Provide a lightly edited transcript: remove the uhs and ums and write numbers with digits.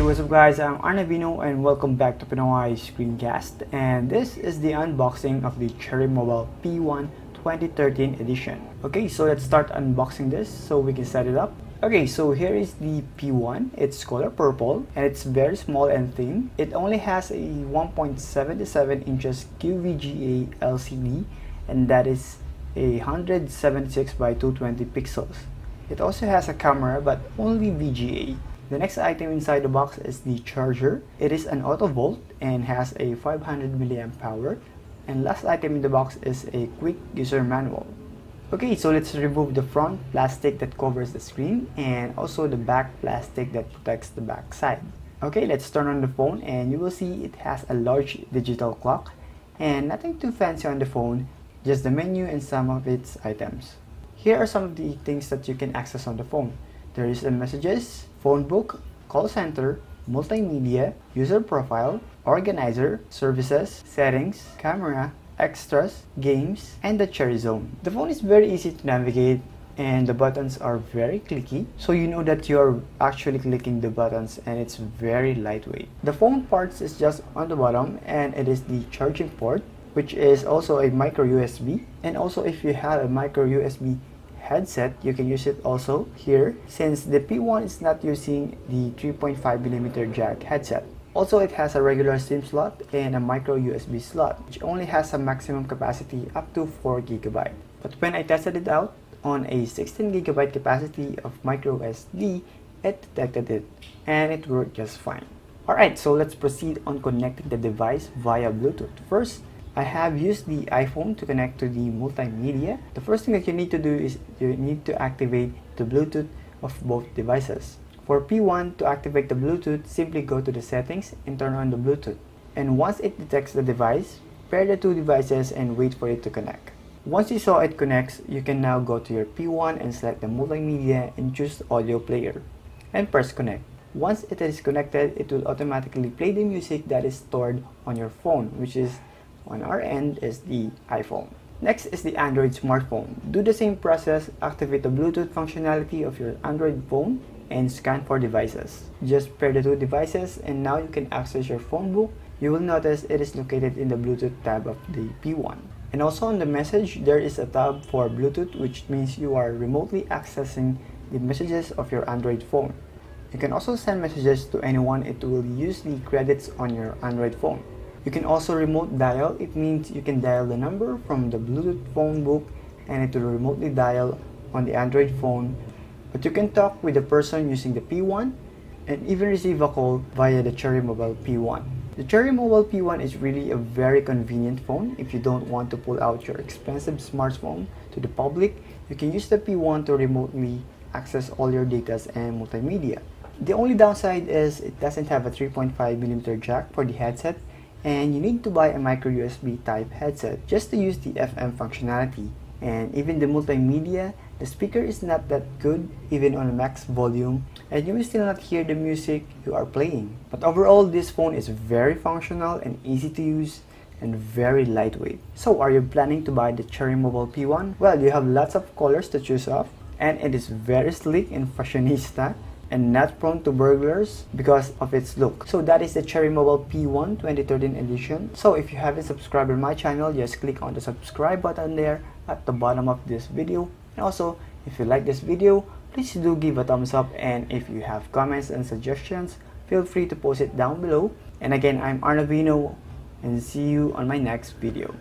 Hey, what's up guys, I'm Arnavino and welcome back to Pinoy Screencast, and this is the unboxing of the Cherry Mobile P1 2013 edition. Okay, so let's start unboxing this so we can set it up. Okay, so here is the P1. It's color purple and it's very small and thin. It only has a 1.77 inches QVGA LCD, and that is a 176 by 220 pixels. It also has a camera but only VGA. The next item inside the box is the charger. It is an auto volt and has a 500 milliamp hour. And last item in the box is a quick user manual. Okay, so let's remove the front plastic that covers the screen and also the back plastic that protects the back side. Okay, let's turn on the phone and you will see it has a large digital clock and nothing too fancy on the phone, just the menu and some of its items. Here are some of the things that you can access on the phone. There is a messages, phone book, call center, multimedia, user profile, organizer, services, settings, camera, extras, games, and the Cherry Zone. The phone is very easy to navigate and the buttons are very clicky, so you know that you are actually clicking the buttons, and it's very lightweight. The phone parts is just on the bottom, and it is the charging port, which is also a micro USB, and also if you have a micro USB headset, you can use it also here, since the P1 is not using the 3.5mm jack headset. Also, it has a regular SIM slot and a micro USB slot, which only has a maximum capacity up to 4GB. But when I tested it out on a 16GB capacity of micro SD, it detected it and it worked just fine. Alright, so let's proceed on connecting the device via Bluetooth. First, I have used the iPhone to connect to the multimedia. The first thing that you need to do is you need to activate the Bluetooth of both devices. For P1, to activate the Bluetooth, simply go to the settings and turn on the Bluetooth. And once it detects the device, pair the two devices and wait for it to connect. Once you saw it connects, you can now go to your P1 and select the multimedia and choose audio player and press connect. Once it is connected, it will automatically play the music that is stored on your phone, which is on our end is the iPhone. Next is the Android smartphone. Do the same process, activate the Bluetooth functionality of your Android phone and scan for devices. Just pair the two devices and now you can access your phone book. You will notice it is located in the Bluetooth tab of the P1. And also on the message, there is a tab for Bluetooth, which means you are remotely accessing the messages of your Android phone. You can also send messages to anyone. It will use the credits on your Android phone. You can also remote dial. It means you can dial the number from the Bluetooth phone book and it will remotely dial on the Android phone. But you can talk with the person using the P1 and even receive a call via the Cherry Mobile P1. The Cherry Mobile P1 is really a very convenient phone. If you don't want to pull out your expensive smartphone to the public, you can use the P1 to remotely access all your data and multimedia. The only downside is it doesn't have a 3.5mm jack for the headset, and you need to buy a micro USB type headset just to use the FM functionality. And even the multimedia, the speaker is not that good even on max volume, and you will still not hear the music you are playing. But overall, this phone is very functional and easy to use and very lightweight. So are you planning to buy the Cherry Mobile P1? Well, you have lots of colors to choose off, and it is very sleek and fashionista, and not prone to burglars because of its look. So that is the Cherry Mobile P1 2013 edition. So if you haven't subscribed to my channel, just click on the subscribe button there at the bottom of this video. And also, if you like this video, please do give a thumbs up, and if you have comments and suggestions, feel free to post it down below. And again, I'm Arnavino, and see you on my next video.